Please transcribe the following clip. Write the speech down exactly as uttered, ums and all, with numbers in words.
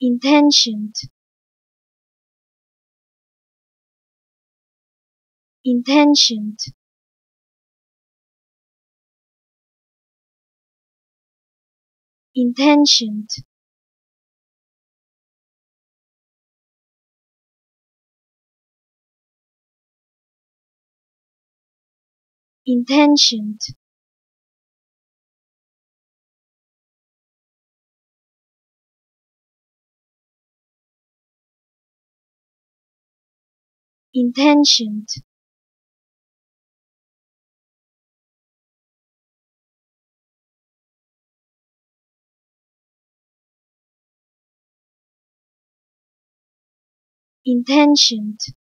Intentioned, intentioned, intentioned, intentioned, intentioned, intentioned.